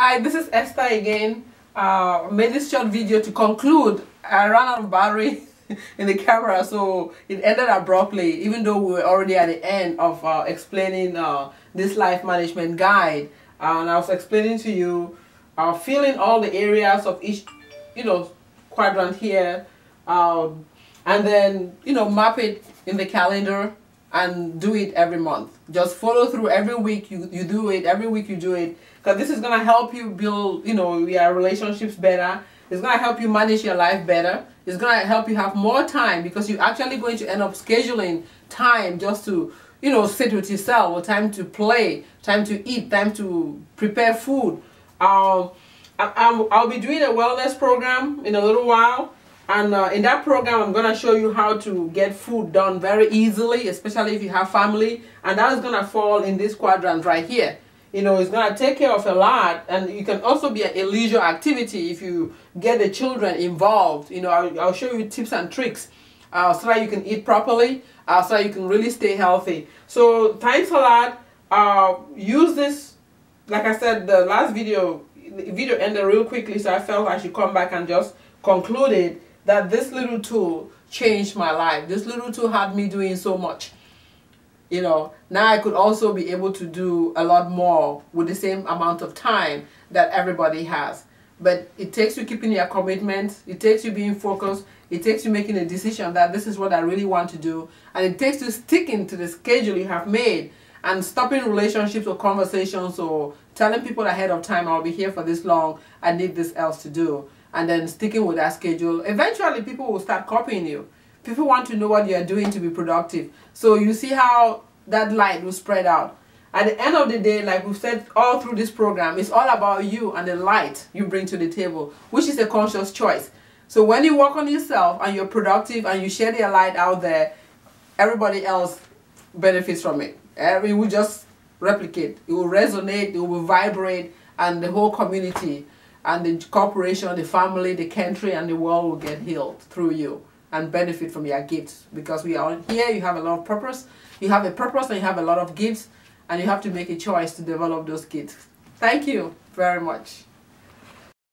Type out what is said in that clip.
Hi, this is Esther again. Made this short video to conclude. I ran out of battery in the camera, so it ended abruptly, even though we were already at the end of explaining this life management guide. And I was explaining to you, filling all the areas of each, quadrant here, and then, map it in the calendar and do it every month. Just follow through every week. You do it every week. You do it, because this is gonna help you build, your relationships better. It's gonna help you manage your life better. It's gonna help you have more time, because you're actually going to end up scheduling time just to, sit with yourself, or time to play, time to eat, time to prepare food. I'll be doing a wellness program in a little while. And in that program, I'm going to show you how to get food done very easily, especially if you have family. And that is going to fall in this quadrant right here. It's going to take care of a lot. And you can also be a leisure activity if you get the children involved. I'll show you tips and tricks so that you can eat properly, so that you can really stay healthy. So thanks a lot. Use this. Like I said, the last video ended real quickly, so I felt I should come back and just conclude it. That this little tool changed my life. This little tool had me doing so much. Now I could also be able to do a lot more with the same amount of time that everybody has. But it takes you keeping your commitment. It takes you being focused. It takes you making a decision that this is what I really want to do. And it takes you sticking to the schedule you have made and stopping relationships or conversations or telling people ahead of time, I'll be here for this long. I need this else to do. And then sticking with that schedule. Eventually, people will start copying you. People want to know what you are doing to be productive. So you see how that light will spread out. At the end of the day, like we've said all through this program, it's all about you and the light you bring to the table, which is a conscious choice. So when you work on yourself and you're productive and you share your light out there, everybody else benefits from it. It will just replicate. It will resonate. It will vibrate. And the whole community and the corporation, the family, the country, and the world will get healed through you and benefit from your gifts. Because we are here, you have a lot of purpose. You have a purpose and you have a lot of gifts, and you have to make a choice to develop those gifts. Thank you very much.